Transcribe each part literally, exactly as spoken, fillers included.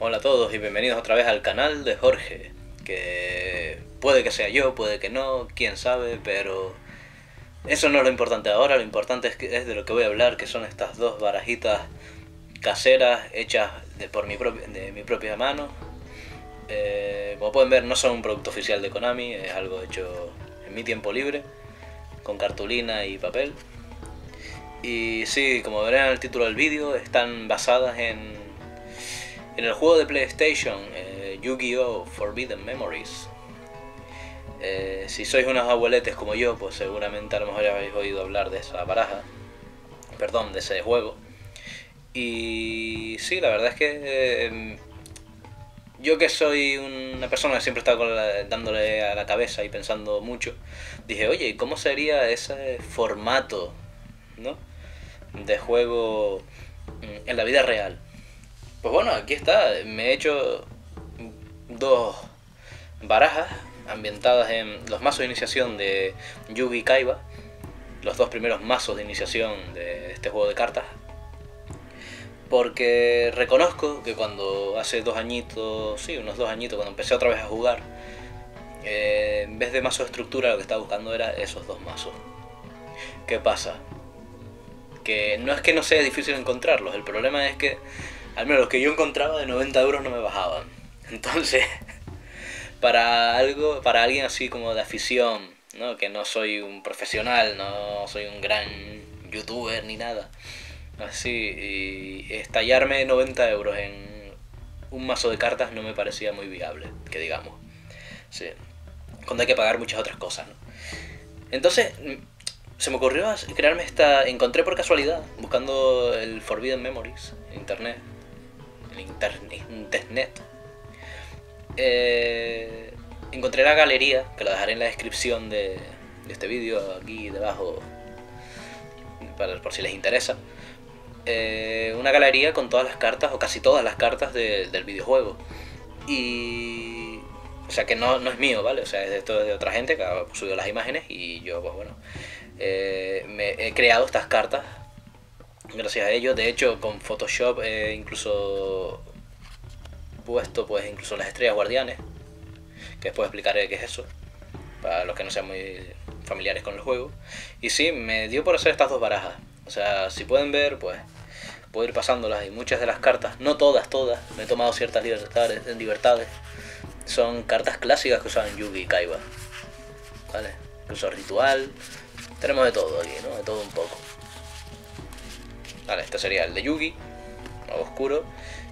Hola a todos y bienvenidos otra vez al canal de Jorge, que puede que sea yo, puede que no, quién sabe, pero eso no es lo importante ahora. Lo importante es, que es de lo que voy a hablar, que son estas dos barajitas caseras hechas de, por mi, propi de mi propia mano. Eh, como pueden ver, no son un producto oficial de Konami, es algo hecho en mi tiempo libre, con cartulina y papel. Y sí, como verán en el título del vídeo, están basadas en... en el juego de PlayStation, eh, Yu-Gi-Oh! Forbidden Memories. Eh, si sois unos abueletes como yo, pues seguramente a lo mejor ya habéis oído hablar de esa baraja, perdón, de ese juego. Y sí, la verdad es que eh, yo, que soy una persona que siempre está con la, dándole a la cabeza y pensando mucho, dije, oye, ¿y cómo sería ese formato, ¿no?, de juego en la vida real? Pues bueno, aquí está, me he hecho dos barajas ambientadas en los mazos de iniciación de Yugi y Kaiba, los dos primeros mazos de iniciación de este juego de cartas, porque reconozco que cuando hace dos añitos, sí, unos dos añitos, cuando empecé otra vez a jugar, eh, en vez de mazo de estructura lo que estaba buscando era esos dos mazos. ¿Qué pasa? Que no es que no sea difícil encontrarlos, el problema es que al menos los que yo encontraba de noventa euros no me bajaban. Entonces, para algo, para alguien así como de afición, ¿no?, que no soy un profesional, no soy un gran youtuber ni nada así, y estallarme noventa euros en un mazo de cartas no me parecía muy viable, que digamos. Sí, cuando hay que pagar muchas otras cosas, ¿no? Entonces se me ocurrió crearme esta... Encontré por casualidad, buscando el Forbidden Memories en internet, internet eh, encontré la galería, que la dejaré en la descripción de, de este vídeo aquí debajo, para, por si les interesa, eh, una galería con todas las cartas o casi todas las cartas de, del videojuego. Y o sea que no, no es mío, vale, o sea, esto es de otra gente que ha subido las imágenes y yo, pues bueno, eh, me he creado estas cartas gracias a ello. De hecho, con Photoshop he eh, incluso puesto pues incluso las estrellas guardianes, que después explicaré qué es eso, para los que no sean muy familiares con el juego. Y sí, me dio por hacer estas dos barajas. O sea, si pueden ver, pues puedo ir pasándolas, y muchas de las cartas, no todas, todas, me he tomado ciertas libertades, libertades. Son cartas clásicas que usaban Yugi y Kaiba, ¿vale? Incluso ritual, tenemos de todo aquí, ¿no? De todo un poco. Vale, este sería el de Yugi, oscuro,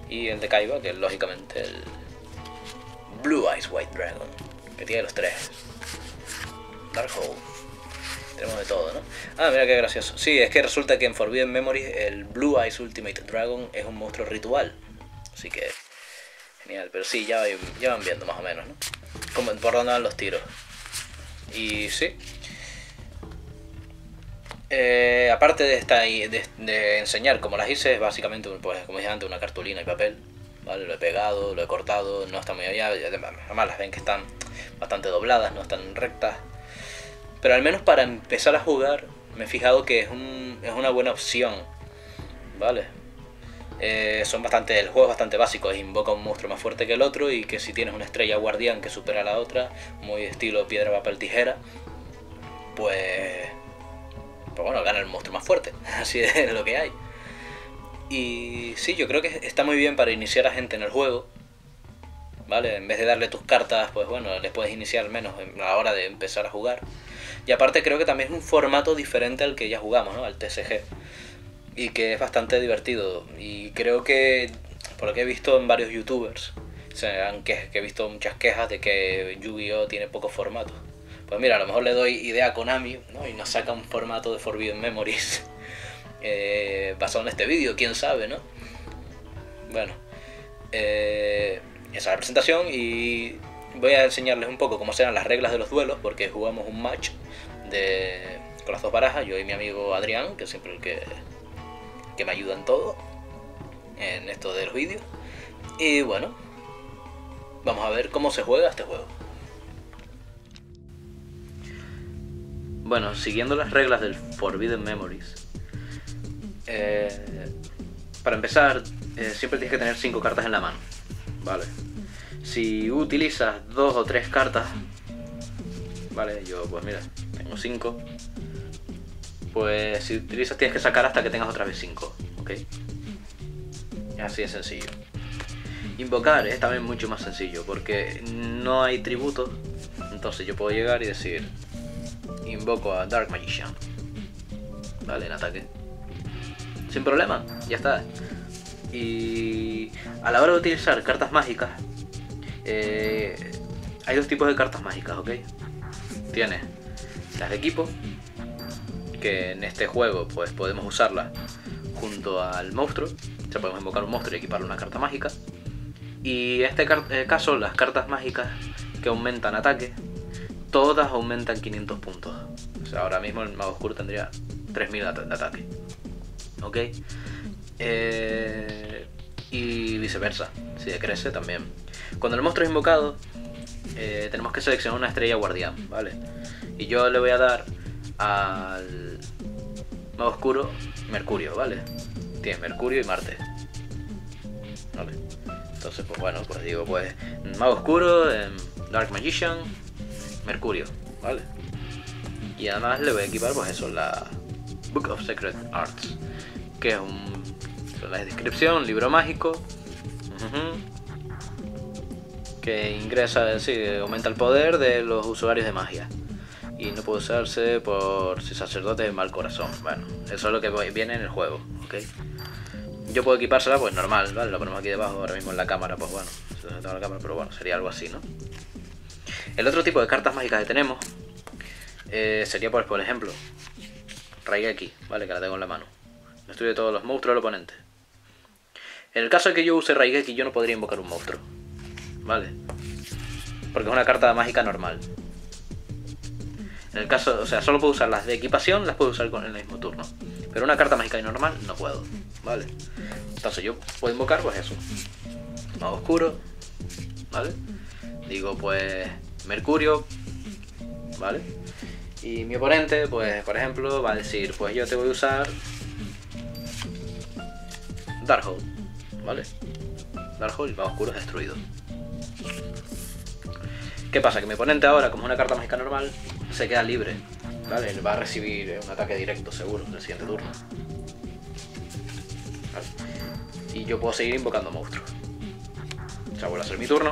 y el de Kaiba, que es lógicamente el Blue Eyes White Dragon, que tiene los tres. Dark Hole. Tenemos de todo, ¿no? Ah, mira qué gracioso. Sí, es que resulta que en Forbidden Memories el Blue Eyes Ultimate Dragon es un monstruo ritual. Así que genial, pero sí, ya, ya van viendo más o menos, ¿no?, como por dónde van los tiros. Y sí. Eh, aparte de, esta, de, de enseñar cómo las hice, es básicamente, pues, como dije antes, una cartulina y papel, ¿vale? Lo he pegado, lo he cortado, no está muy allá, además las ven que están bastante dobladas, no están rectas. Pero al menos para empezar a jugar me he fijado que es, un, es una buena opción, ¿vale? Eh, son bastante, el juego es bastante básico, es invoca un monstruo más fuerte que el otro, y que si tienes una estrella guardián que supera a la otra, muy estilo piedra, papel, tijera, pues... pues bueno, gana el monstruo más fuerte, así es lo que hay. Y sí, yo creo que está muy bien para iniciar a gente en el juego, ¿vale? En vez de darle tus cartas, pues bueno, les puedes iniciar al menos a la hora de empezar a jugar. Y aparte creo que también es un formato diferente al que ya jugamos, ¿no?, al T C G, y que es bastante divertido. Y creo que, por lo que he visto en varios youtubers, o sea, aunque he visto muchas quejas de que Yu-Gi-Oh! Tiene pocos formatos. Pues mira, a lo mejor le doy idea a Konami, ¿no?, y nos saca un formato de Forbidden Memories eh, basado en este vídeo, quién sabe, ¿no? Bueno, eh, esa es la presentación, y voy a enseñarles un poco cómo serán las reglas de los duelos, porque jugamos un match de, con las dos barajas, yo y mi amigo Adrián, que es siempre el que, que me ayuda en todo, en esto de los vídeos. Y bueno, vamos a ver cómo se juega este juego. Bueno, siguiendo las reglas del Forbidden Memories, eh, para empezar, eh, siempre tienes que tener cinco cartas en la mano, Vale. Si utilizas dos o tres cartas, vale, yo pues mira, tengo cinco. Pues si utilizas tienes que sacar hasta que tengas otra vez cinco, ¿ok? Así de sencillo. Invocar es también mucho más sencillo porque no hay tributos, entonces yo puedo llegar y decir invoco a Dark Magician, vale, en ataque, sin problema, ya está. Y a la hora de utilizar cartas mágicas, eh, hay dos tipos de cartas mágicas, ¿ok? Tienes las de equipo, que en este juego pues podemos usarlas junto al monstruo, o sea, podemos invocar un monstruo y equiparle una carta mágica. Y en este caso, las cartas mágicas que aumentan ataque, todas aumentan quinientos puntos. O sea, ahora mismo el mago oscuro tendría tres mil de ataque. ¿Ok? Eh, y viceversa, si decrece también. Cuando el monstruo es invocado, eh, tenemos que seleccionar una estrella guardián, ¿vale? Y yo le voy a dar al mago oscuro Mercurio, ¿vale? Tiene Mercurio y Marte. ¿Vale? Entonces, pues bueno, pues digo, pues mago oscuro, eh, Dark Magician, Mercurio, ¿vale? Y además le voy a equipar, pues eso, la Book of Secret Arts, que es un, son la descripción, libro mágico, uh-huh, que ingresa, sí, aumenta el poder de los usuarios de magia. Y no puede usarse por si sacerdote de mal corazón. Bueno, eso es lo que viene en el juego, ¿ok? Yo puedo equipársela, pues normal, ¿vale? Lo ponemos aquí debajo, ahora mismo en la cámara, pues bueno, no tengo la cámara, pero bueno, sería algo así, ¿no? El otro tipo de cartas mágicas que tenemos eh, sería, por, por ejemplo, Raigeki, ¿vale? Que la tengo en la mano. Destruye todos los monstruos del oponente. En el caso de que yo use Raigeki, yo no podría invocar un monstruo, ¿vale? Porque es una carta mágica normal. En el caso, o sea, solo puedo usar las de equipación, las puedo usar con el mismo turno. Pero una carta mágica y normal no puedo, ¿vale? Entonces yo puedo invocar, pues eso. Mago oscuro, ¿vale? Digo, pues, Mercurio, ¿vale? Y mi oponente, pues, por ejemplo, va a decir, pues yo te voy a usar Darkhold, ¿vale? Darkhold y mago oscuro es destruido. ¿Qué pasa? Que mi oponente ahora, como es una carta mágica normal, se queda libre, ¿vale? Él va a recibir un ataque directo seguro en el siguiente turno, ¿vale? Y yo puedo seguir invocando monstruos. O sea, vuelvo a hacer mi turno,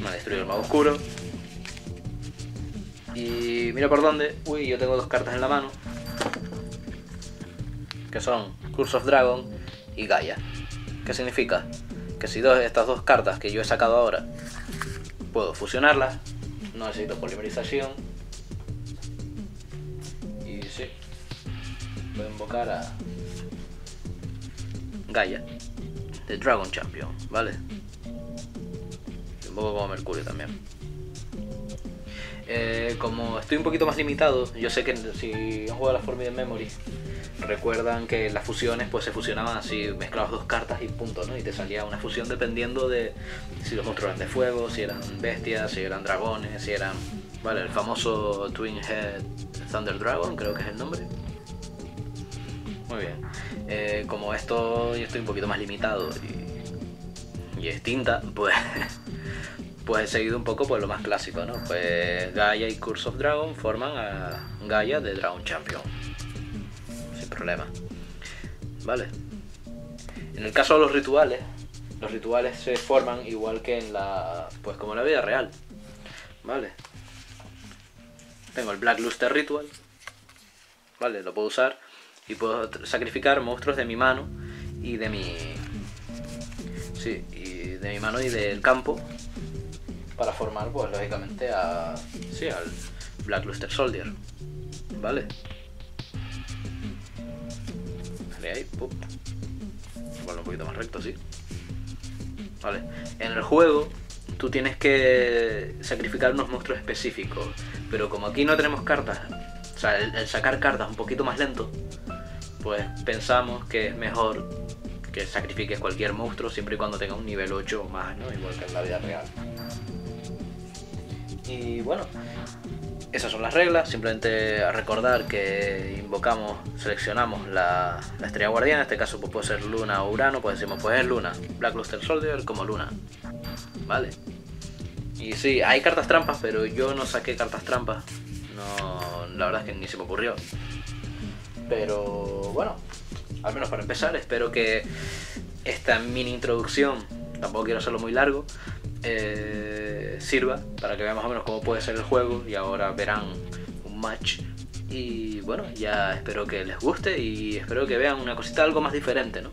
me ha destruido el mago oscuro. Y mira por dónde. Uy, yo tengo dos cartas en la mano, que son Curse of Dragon y Gaia. ¿Qué significa? Que si dos, estas dos cartas que yo he sacado ahora, puedo fusionarlas. No necesito polimerización. Y sí, voy a invocar a Gaia the Dragon Champion, ¿vale? Invoco como Mercurio también. Eh, como estoy un poquito más limitado, yo sé que si han jugado a las Forbidden Memories, recuerdan que las fusiones pues se fusionaban así, mezclabas dos cartas y punto, ¿no? Y te salía una fusión dependiendo de si los monstruos eran de fuego, si eran bestias, si eran dragones, si eran... Vale, el famoso Twinhead Thunder Dragon, creo que es el nombre. Muy bien. Eh, como esto yo estoy un poquito más limitado y, y es tinta, pues... Pues he seguido un poco pues, lo más clásico, ¿no? Pues Gaia y Curse of Dragon forman a Gaia de Dragon Champion. Sin problema. Vale. En el caso de los rituales, los rituales se forman igual que en la... Pues como en la vida real. Vale. Tengo el Black Luster Ritual. Vale, lo puedo usar. Y puedo sacrificar monstruos de mi mano y de mi... Sí, y de mi mano y del campo, para formar, pues lógicamente, a, sí, al Black Luster Soldier, ¿vale? Vale, ahí, pop. Bueno, un poquito más recto, sí. Vale. En el juego, tú tienes que sacrificar unos monstruos específicos, pero como aquí no tenemos cartas, o sea, el, el sacar cartas un poquito más lento, pues pensamos que es mejor que sacrifiques cualquier monstruo siempre y cuando tenga un nivel ocho o más, ¿no? Igual que en la vida real. Y bueno, esas son las reglas. Simplemente a recordar que invocamos, seleccionamos la, la estrella guardiana. En este caso pues, puede ser Luna o Urano, pues decimos pues es Luna, Black Luster Soldier como Luna, ¿vale? Y sí, hay cartas trampas, pero yo no saqué cartas trampas, no, la verdad es que ni se me ocurrió. Pero bueno, al menos para empezar, espero que esta mini introducción, tampoco quiero hacerlo muy largo, eh, sirva para que vean más o menos cómo puede ser el juego, y ahora verán un match. Y bueno, ya espero que les guste y espero que vean una cosita algo más diferente, ¿no?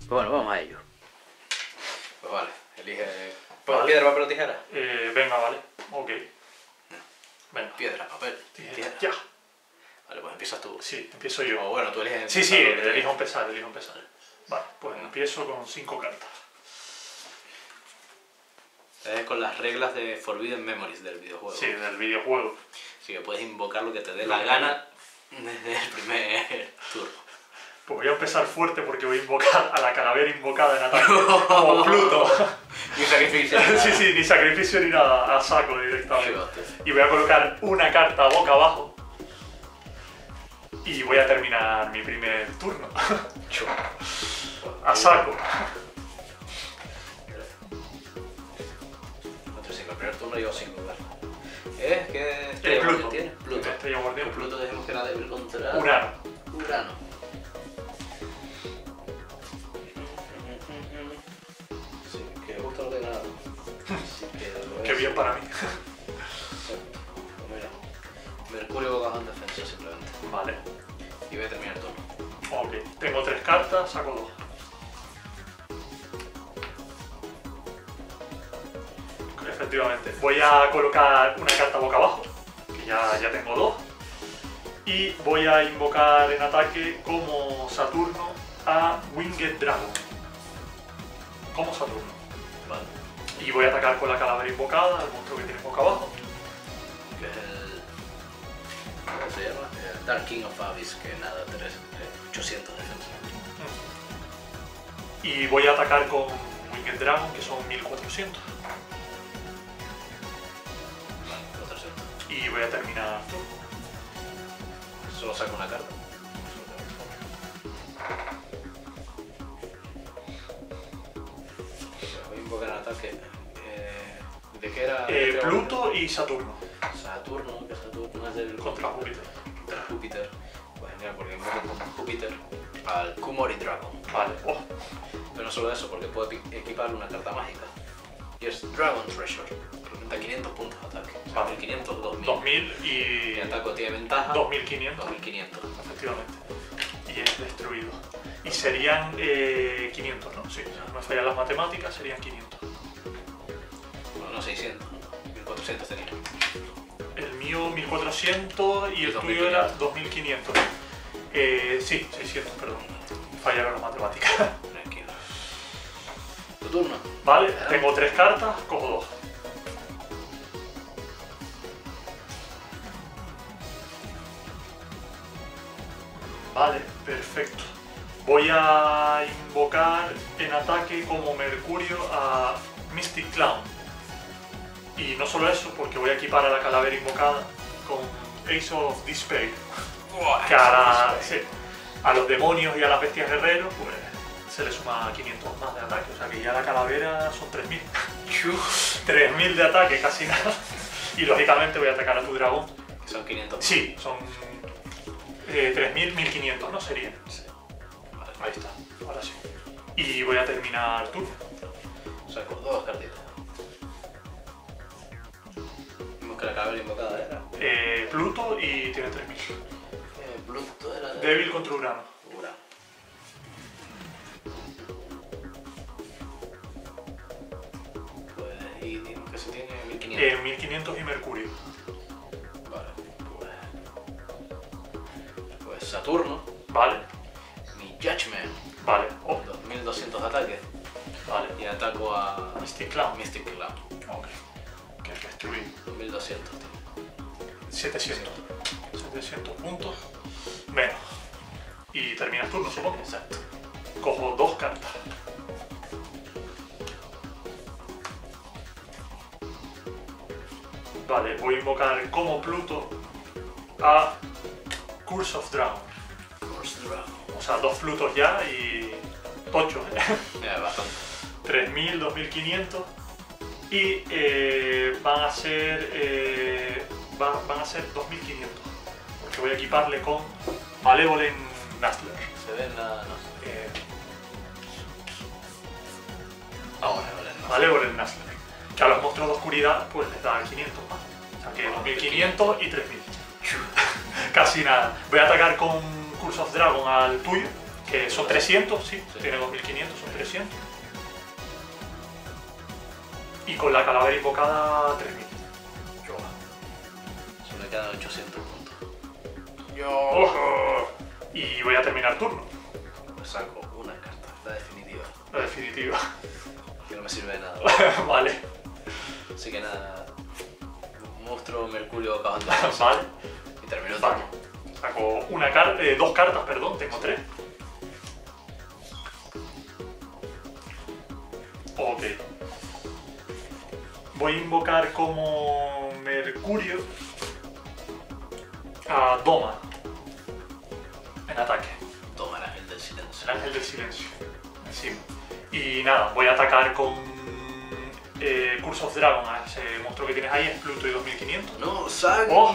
Pues bueno, vamos a ello. Pues vale, elige... ¿Puedo vale. piedra, papel o tijera? Eh, venga, vale, ok. Venga. Piedra, papel, tijera. tijera. Ya. Vale, pues empiezas tú. Sí, empiezo yo. O bueno, tú eliges... Sí, sí, elijo te... empezar, elijo empezar. Vale, pues bueno. Empiezo con cinco cartas. Es con las reglas de Forbidden Memories del videojuego. Sí, del videojuego. Así que puedes invocar lo que te dé la gana desde el primer turno. Pues voy a empezar fuerte porque voy a invocar a la calavera invocada en ataque, como Pluto. Ni sacrificio. Sí, sí, ni sacrificio ni nada, a saco directamente. Y voy a colocar una carta boca abajo. Y voy a terminar mi primer turno. A saco. Primer turno llevo cinco cartas. Es que este Pluto tiene Pluto. Este guardián Pluto dejemos que la débil contra Urano. Urano. Sí, que gusto ordenado. Sí, que qué bien para mí. Exacto. Mira. Mercurio boca en defensa simplemente. Vale. Y voy a terminar el turno. Ok. Tengo tres cartas, saco dos. Efectivamente, voy a colocar una carta boca abajo, que ya, ya tengo dos, y voy a invocar en ataque como Saturno a Winged Dragon, como Saturno, vale. Y voy a atacar con la calavera invocada al monstruo que tiene boca abajo, que es el... ¿cómo se llama? El Dark King of Abyss, que nada, tres, ochocientos de defensa. Y voy a atacar con Winged Dragon, que son mil cuatrocientos. Y voy a terminar todo. Solo saco una carta. Voy a invocar el ataque. Eh, ¿De qué era? Eh, Pluto y Saturno. Saturno, que Saturno es del... Contra Júpiter. Contra Júpiter. Pues genial, porque invoco contra Júpiter al Kumori Dragon. Vale. Oh. Pero no solo eso, porque puedo equipar una carta mágica. Y es Dragon Treasure. A quinientos puntos de ataque. O sea, vale. mil quinientos, dos mil. Y... el ataque tiene ventaja. dos mil quinientos. dos mil quinientos. Efectivamente. Y es destruido. Y serían eh, quinientos, ¿no? Sí, no me fallan las matemáticas, serían quinientos. Bueno, no, seiscientos. mil cuatrocientos tenía. El mío mil cuatrocientos y el tuyo era dos mil quinientos. Eh, sí, seiscientos, perdón. Fallaron las matemáticas. Tranquilo. Tu turno. Vale, ¿verdad? Tengo tres cartas, cojo dos. Vale, perfecto. Voy a invocar en ataque como Mercurio a Mystic Clown. Y no solo eso, porque voy a equipar a la calavera invocada con Ace of Despair. Wow, que hará, sí, a los demonios y a las bestias guerreros, pues se le suma quinientos más de ataque. O sea que ya la calavera son tres mil. tres mil de ataque, casi nada. Y lógicamente voy a atacar a tu dragón. Son quinientos. Sí, son... Eh, tres mil, mil quinientos, ¿no? Sería. Sí. Vale, ahí está, ahora sí. Y voy a terminar turno. Saco dos cartitas. Vimos que la calavera invocada era. Eh, Pluto y tiene tres mil. Eh, Pluto era. De... débil contra Urano. Urano. Pues, y digo que se tiene mil quinientos. Eh, mil quinientos y Mercurio. Saturno. Vale. Mi Judgment. Vale. Oh. dos mil doscientos de ataque. Vale. Y ataco a... Mystic Clown. Mystic Clown. Ok. Que es destruido. dos mil doscientos. setecientos. setecientos puntos. Menos. Y terminas turno, sí, supongo. Exacto. Cojo dos cartas. Vale. voy a invocar como Pluto a Curse of Dragon. Curse of Dragon. O sea, dos Plutos ya y... tocho, ¿eh? Ya, bastante. tres mil, dos mil quinientos. Y eh, van a ser... Eh, van, van a ser dos mil quinientos. Porque voy a equiparle con Malevolent Nastler. Se ve en la... no. Eh, ahora, Malevolent Nastler. Que a los monstruos de oscuridad pues les da quinientos más. O sea que dos mil quinientos y tres mil. Casi nada. Voy a atacar con Curse of Dragon al tuyo, que son trescientos, sí, sí. Tiene dos mil quinientos, son trescientos. Y con la calavera invocada, tres mil. Yo. Solo quedan ochocientos puntos. Yo. ¡Ojo! Y voy a terminar turno. Me saco una carta, la definitiva. La definitiva. Que no me sirve de nada. Vale. Así que nada. Monstruo Mercurio acabando. Vale. Y termino todo. Vale. Saco una carta, eh, dos cartas, perdón, tengo tres. Ok. Voy a invocar como Mercurio a Doma. En ataque. Doma, el ángel del silencio. El ángel del silencio. Encima. Y nada, voy a atacar con eh, Curse of Dragon a ese monstruo que tienes ahí, es Pluto y dos mil quinientos. No, Sagi. Oh.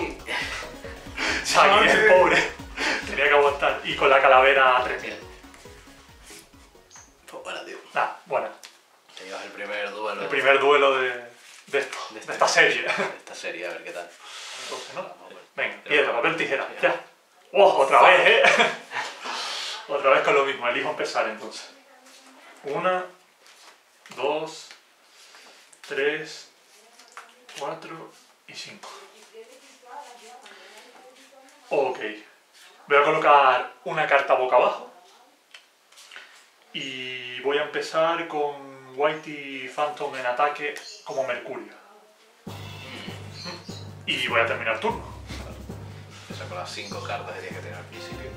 Sagi, el pobre. Tenía que aguantar. Y con la calavera tres mil. Pues buena, tío. Nah, buena. Te llevas el primer duelo. El primer duelo de, de esto, de, este, de esta serie. De esta serie, a ver qué tal. Entonces, ¿no? Venga, piedra, papel, tijera. Ya. ¡Oh, otra vez, eh! Otra vez con lo mismo. Elijo empezar entonces. Una, dos, tres, cuatro y cinco. Ok. Voy a colocar una carta boca abajo. Y voy a empezar con Whitey Phantom en ataque como Mercurio. Y voy a terminar turno. Empiezo con las cinco cartas que tienes que tener al principio.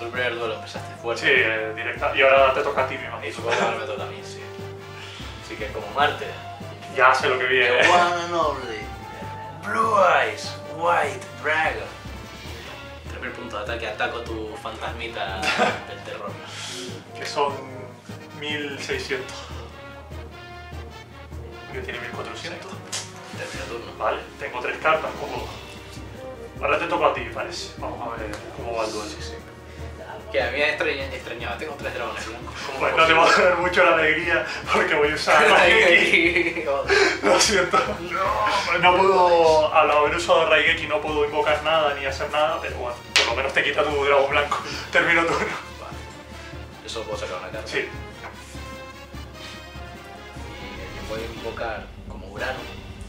El primer duelo empezaste fuerte. Sí, eh, directa. Y ahora te toca a ti, me imagino. Y supongo que ahora me toca a mí, sí. Así que como Marte. Ya sé lo que viene. The one and only Blue Eyes White Dragon. Primer punto de ataque, ataco tu fantasmita del terror. Que son mil seiscientos. Que tiene mil cuatrocientos. Termino turno. Vale, tengo tres cartas, como. Ahora te toca a ti, parece. Vamos a ver cómo va el duelo. Sí, sí. Que a mí me extrañaba, tengo tres dragones blancos. Pues no te va a dar mucho la alegría porque voy a usar Raigeki. Lo siento. No, no puedo, al haber usado Raigeki no puedo invocar nada ni hacer nada, pero bueno, por lo menos te quita tu dragón blanco. Termino turno. Vale. Eso puedo sacar una carta. Sí. Y voy a invocar como Urano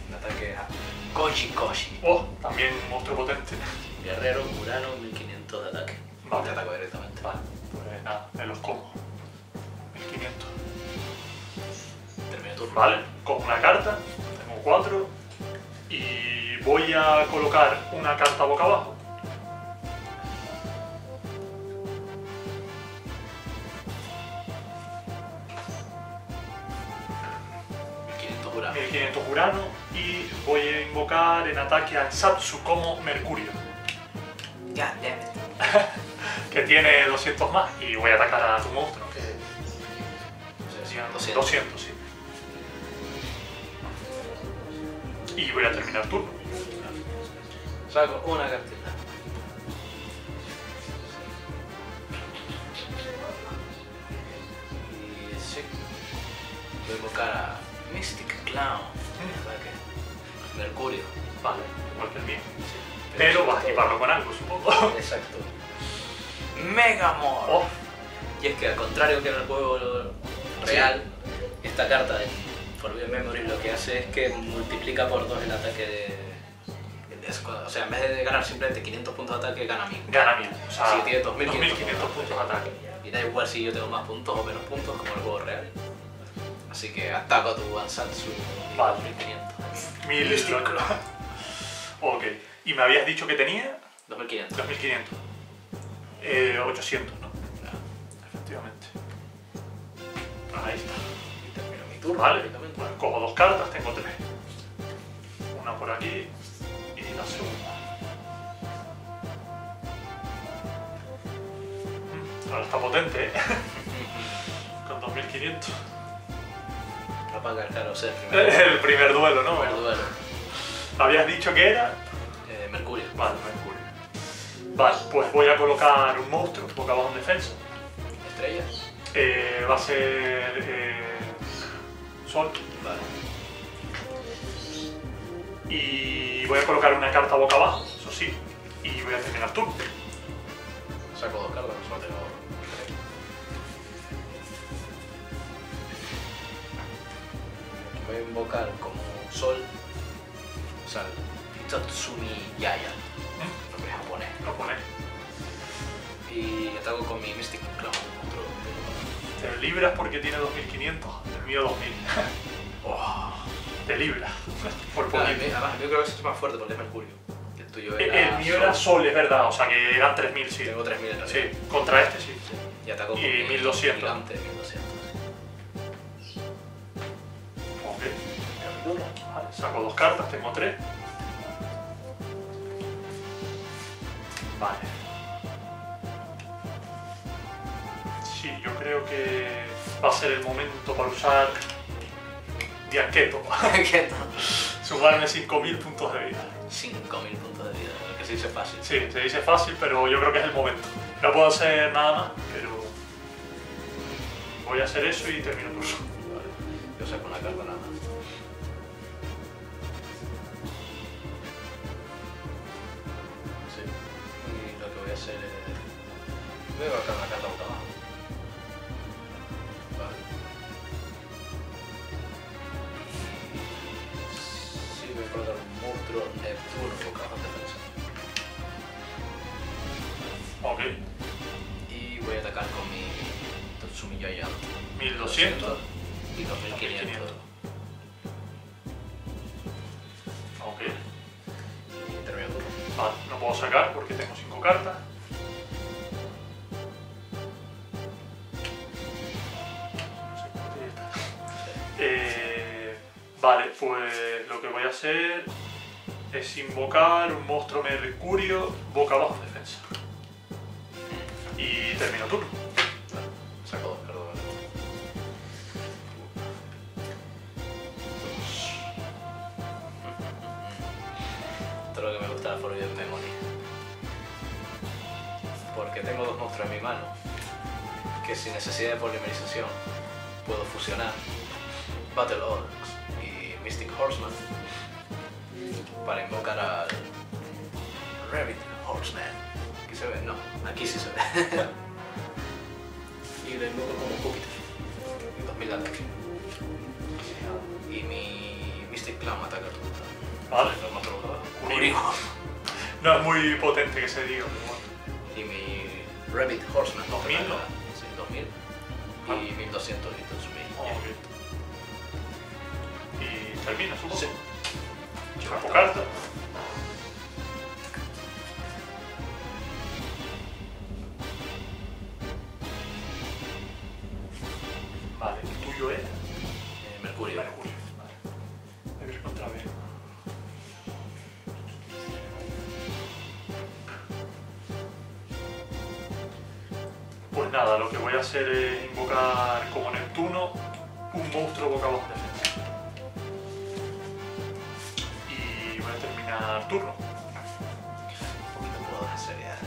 un ataque a Koshi Koshi. Oh, también un monstruo potente. Guerrero, Urano, mil quinientos de ataque. Vale. Te ataco directamente. Vale, pues nada, me los como. mil quinientos. Termino turno. Vale, cojo una carta, tengo cuatro. Y voy a colocar una carta boca abajo. mil quinientos Urano. mil quinientos Urano. Y voy a invocar en ataque a Sansu como Mercurio. God damn it. Que tiene doscientos más y voy a atacar a tu monstruo que... No sé, doscientos. doscientos, sí. Y voy a terminar turno. Saco una cartita. Y sí. Voy a invocar a Mystic Clown. ¿Sí? Mercurio. Vale, igual que el mío. Sí. Pero vas a equiparlo con algo, supongo. Exacto. Megamor. Oh. Y es que al contrario que en el juego real, sí, esta carta de Forbidden Memories lo que hace es que multiplica por dos el ataque de... O sea, en vez de ganar simplemente quinientos puntos de ataque, gana mil. Gana mil. O sea, si tienes dos mil quinientos puntos de ataque. Y da igual si yo tengo más puntos o menos puntos como en el juego real. Así que ataco a tu Wansatsu. Vale. mil quinientos. mil quinientos. Ok. ¿Y me habías dicho que tenía? dos mil quinientos. dos mil quinientos. Eh, ochocientos, ¿no? Claro, efectivamente. Ahí está. Y termino mi turno. Vale, bueno, cojo dos cartas, tengo tres. Una por aquí y la segunda. Ahora está potente, ¿eh? Con dos mil quinientos. No va a ganar, o sea, el primer, el primer duelo, ¿no? El primer duelo. ¿Habías dicho que era? Eh, Mercurio. Vale, Mercurio. Vale, pues voy a colocar un monstruo, boca abajo en defensa. ¿Estrellas? Eh, va a ser... Eh, Sol. Vale. Y voy a colocar una carta boca abajo, eso sí. Y voy a terminar turno. Saco dos cartas, solo tengo dos. Voy a invocar como Sol, o sea, Tatsumi yaya, nombre japonés. Japonés. Y ataco con mi Mystic Clown. Te libras porque tiene dos mil quinientos, el mío dos mil. Oh, te libras. Por poquito. Además, yo creo que eso es más fuerte porque es Mercurio. El tuyo era. El mío era Sol, es verdad, o sea que eran tres mil, sí. Tengo tres mil en realidad. Sí, contra este sí. Y ataco con mi mil doscientos. Vale, saco dos cartas, tengo tres. Vale. Sí, yo creo que va a ser el momento para usar Dianqueto. Dianqueto. Sumarme cinco mil puntos de vida. cinco mil puntos de vida, que se dice fácil. Sí, se dice fácil, pero yo creo que es el momento. No puedo hacer nada más, pero voy a hacer eso y termino el curso. Vale. Yo saco una carta nada más. Voy a colocar una carta boca abajo. Vale. Sí, voy a colocar un monstruo Neptuno boca abajo en defensa. Ok. Y voy a atacar con mi Tatsumi yaya. mil doscientos y dos mil quinientos. Ok. Y termino turno. Vale, no puedo sacar porque tengo cinco cartas. Vale, pues lo que voy a hacer es invocar un monstruo Mercurio boca abajo en defensa. Y termino turno. Vale, saco dos, perdón. Esto es lo que me gusta de Forbidden Memories. Porque tengo dos monstruos en mi mano que sin necesidad de polimerización puedo fusionar. Battle Orcs y Mystic Horseman para invocar al Rabbit Horseman. ¿Aquí se ve? No, aquí sí se ve. Y lo invoco como Júpiter. dos mil ataques. Y mi Mystic Clown ataca el. Vale, no me acuerdo. No es muy potente que se diga. Y mi Rabbit Horseman. ¿dos mil? ¿No? Sí, dos mil. Ah. Y mil doscientos y dos mil. Termina, supongo. Sí. Saco carta. Vale, el tuyo es. Eh, Mercurio. Mercurio. Vale. Me voy a ir otra vez. Pues nada, lo que voy a hacer es invocar como Neptuno un monstruo boca abajo. Turno. Un poquito puedo de seriedad.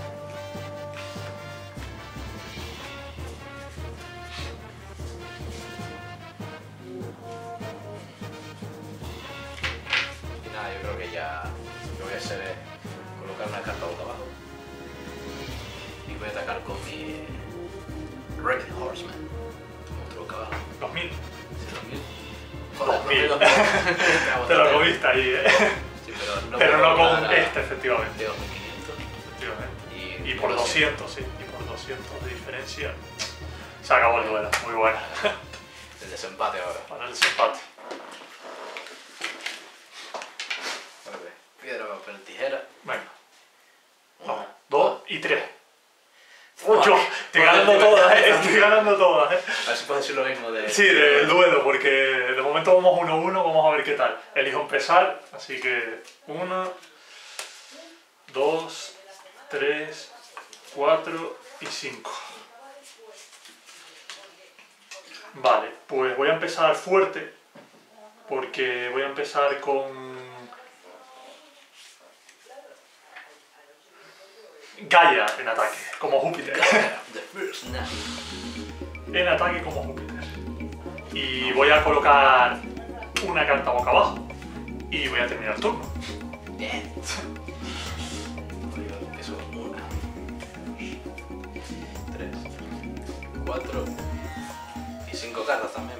Y nada, yo creo que ya lo que voy a hacer es colocar una carta boca abajo. Y voy a atacar con mi Rabbit Horseman. Monstruo boca abajo. dos mil. Sí, dos mil. dos mil. Te lo comiste ahí, eh. No, pero no con este, efectivamente. dos mil quinientos. Efectivamente. Y, y por doscientos, doscientos, sí. Y por doscientos de diferencia. Se acabó el duelo. Muy buena. El desempate ahora. Para el desempate. Okay. Piedra, papel, tijera. Venga. Bueno. Dos y tres. Mucho. Estoy ganando todas, eh. Estoy ganando todas, eh. A ver si puedes decir lo mismo de... Sí, del duelo, porque de momento vamos uno a uno, vamos a ver qué tal. Elijo empezar, así que... uno, dos, tres, cuatro y cinco. Vale, pues voy a empezar fuerte, porque voy a empezar con... Gaia en ataque, como Júpiter. En ataque como Júpiter. Y voy a colocar una carta boca abajo. Y voy a terminar el turno. Bien. Eso es una. Tres. Cuatro. Y cinco cartas también.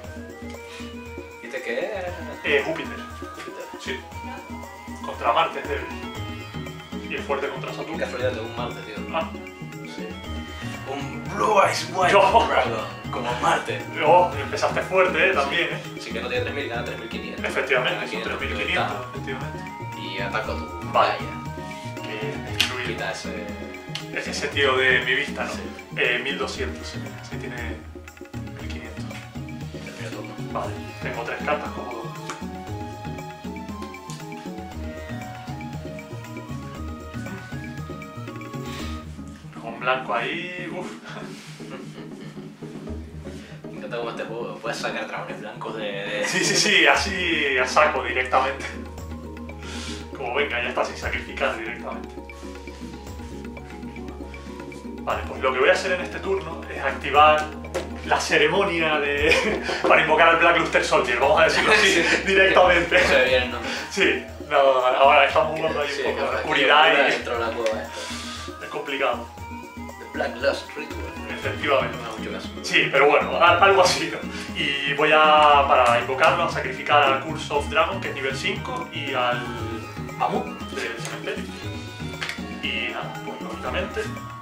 ¿Viste qué es? Eh, Júpiter. Júpiter. Sí. Contra Marte es débil. Y el fuerte contra Saturno. Qué casualidad, tengo un Marte, tío. Ah. Sí. Un Blue Eyes White Dragon. Como Marte. Oh, empezaste fuerte, eh, también, eh. Sí, que no tiene tres mil, gana tres mil quinientos. Efectivamente, son tres mil quinientos. Efectivamente. Y ataco tú. Vaya. Que destruido. Quita ese... Es ese tío de mi vista, ¿no? Sí. Eh, mil doscientos, sí, mira. Sí, tiene... mil quinientos. El primer turno. Vale. Tengo tres cartas como dos. Blanco ahí, uff. Me encanta cómo este juego puedes sacar dragones blancos de, de... Sí, sí, sí, así a saco directamente. Como venga, ya está, sin sacrificar directamente. Vale, pues lo que voy a hacer en este turno es activar la ceremonia de... para invocar al Black Luster Soldier, vamos a decirlo así, sí, directamente. No se ve bien, ¿no? Sí, no, ahora estamos jugando ahí sí, un poco de oscuridad y... dentro de la cueva esta. Es complicado. Black Luster Ritual. Efectivamente. No, mucho caso. Sí, pero bueno, algo así, ¿no? Y voy a, para invocarlo, a sacrificar al Curse of Dragon, que es nivel cinco, y al Amu, del cementerio. Y nada, pues lógicamente,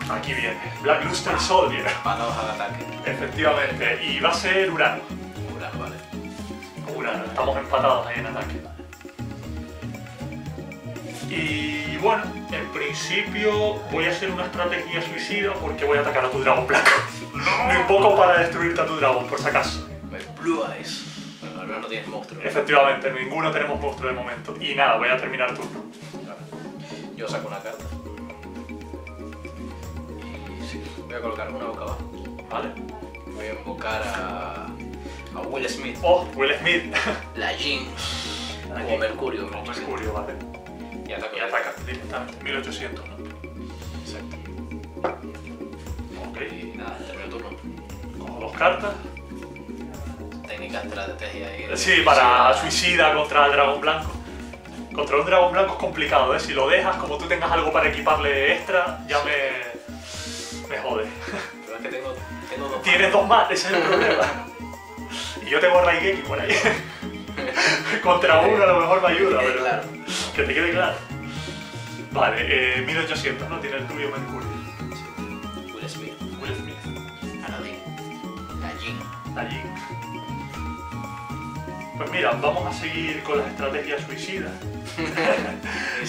aquí viene, Black Luster Soldier. Patados al ataque. Efectivamente, y va a ser Urano. Urano, vale. Urano, estamos empatados ahí en ataque. Y bueno, en principio voy a hacer una estrategia suicida porque voy a atacar a tu dragón blanco. No. Un poco para destruirte a tu dragón, por si acaso. Blue Eyes. Bueno, ahora no tienes monstruo. Efectivamente, ninguno tenemos monstruo de momento. Y nada, voy a terminar turno. Yo saco una carta. Y sí, voy a colocar una boca abajo. Vale. Voy a invocar a... a Will Smith. Oh, Will Smith. La Jean. O Mercurio. O Mercurio, vale. Y ataca, y ataca directamente, mil ochocientos, ¿no? Exacto. Ok, y nada, termino el turno. Cojo dos cartas. Técnicas, estrategia y... Sí, para suicida contra el dragón blanco. Contra un dragón blanco es complicado, ¿eh? Si lo dejas, como tú tengas algo para equiparle extra, ya sí. me... me jode. Pero es que tengo, tengo dos. Tienes dos más, ese es el problema. Y yo tengo Raigeki por ahí. Contra uno a lo mejor me ayuda, pero... Claro. Que te quede claro. Vale, eh, mil ochocientos, ¿no? Tiene el tuyo Mercurio. Sí. Will Smith. Will Smith. Aladdin. La Jin. La Jin. Pues mira, vamos a seguir con las estrategias suicidas.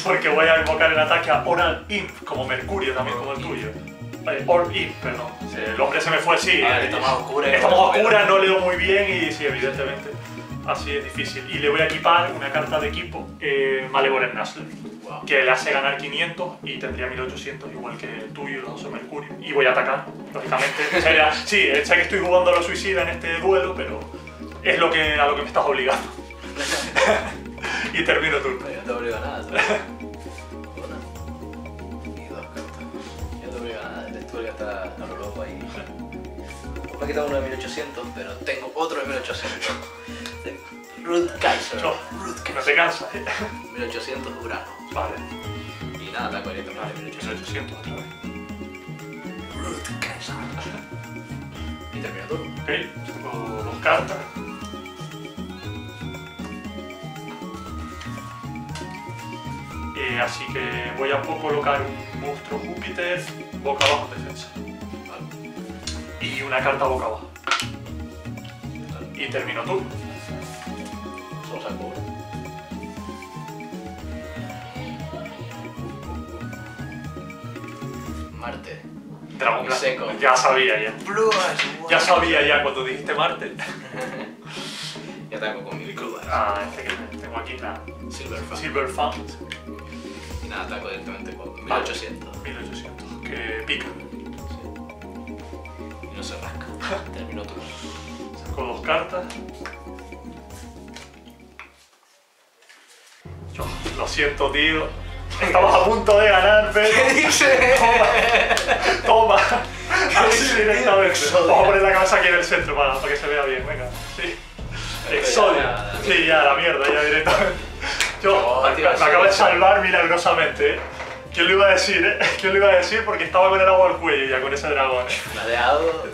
Porque voy a invocar el ataque a Oral Imp, como Mercurio también, como el tuyo. Vale, Oral Imp, perdón. Sí. El hombre se me fue, sí. Vale, estamos a oscuras. Estamos a oscuras, no leo muy bien y sí, evidentemente. Así es difícil. Y le voy a equipar una carta de equipo, eh, Malevolent Nastler, wow. Que le hace ganar quinientos y tendría mil ochocientos, igual que el tuyo y los dos Mercurio. Y voy a atacar, lógicamente. Sería, sí, sé que estoy jugando a los suicida en este duelo, pero es lo que, a lo que me estás obligando. Y termino turno. Yo no te obligo a nada. Te obligo. Una. Y dos cartas. Yo no te obligo a nada. Te estuve hasta a lo loco ahí. Me he quitado uno de mil ochocientos, pero tengo otro de mil ochocientos. Ruth Kaiser. No, Ruth Kaiser. No te cansas. mil ochocientos Urano. Vale. Y nada, ataco directo. Vale, mil ochocientos otra vez. Ruth Kaiser. Y termino todo. Ok, tengo dos cartas. Eh, así que voy a colocar un monstruo Júpiter boca abajo en defensa. Vale. Y una carta boca abajo. Vale. Y termino tú. Solo saco uno. Marte. Dragon Blanco. Seco. Ya sabía ya. Blue Eyes White. Ya sabía ya cuando dijiste Marte. Ya tengo conmigo. Ah, este que tengo aquí, nada. Silver Fund. Silver Fund. Y nada, ataco directamente con mil ochocientos. mil ochocientos, que pica. Sí. Y no se rasca. Terminó todo. Saco dos cartas. Yo, lo siento, tío. Estamos a punto de ganar, pero... ¿Qué dices? Toma. Toma. Así directamente. Vamos a poner la cabeza aquí en el centro para, para que se vea bien, venga. Sí. Exodia. Sí, ya, la mierda, ya directamente. Yo, me acabo de salvar milagrosamente, ¿eh? ¿Quién lo iba a decir, eh? ¿Quién lo iba a decir? Porque estaba con el agua al cuello ya, con ese dragón. Me ha dejado...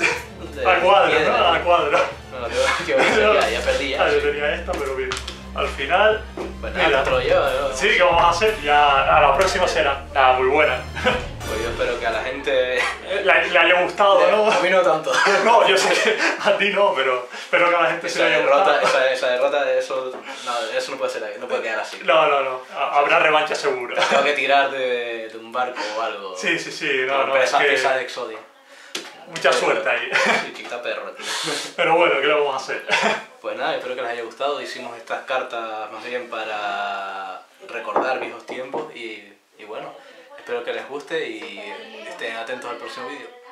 A cuadro, ¿no? A cuadro. No, yo ya perdí ya. Yo tenía esta, pero bien. Al final... Pues nada, otro yo, ¿no? Sí, ¿qué vamos a hacer? Ya a la próxima será. Nada, muy buena. Pues yo espero que a la gente... Le, le haya gustado, eh, ¿no? A mí no tanto. No, yo sé que a ti no, pero, pero que a la gente esa se le haya derrota, gustado. Esa, esa derrota, eso no, eso no puede ser, no puede quedar así. No, no, no. A, habrá revancha seguro. Tengo que tirar de, de un barco o algo. Sí, sí, sí. No, no, esa pieza que... de Exodia. Mucha pero, suerte ahí. Sí, quita perro, tío. Pero bueno, ¿qué le vamos a hacer? Pues nada, espero que les haya gustado. Hicimos estas cartas más bien para recordar viejos tiempos y, y bueno... Espero que les guste y estén atentos al próximo vídeo.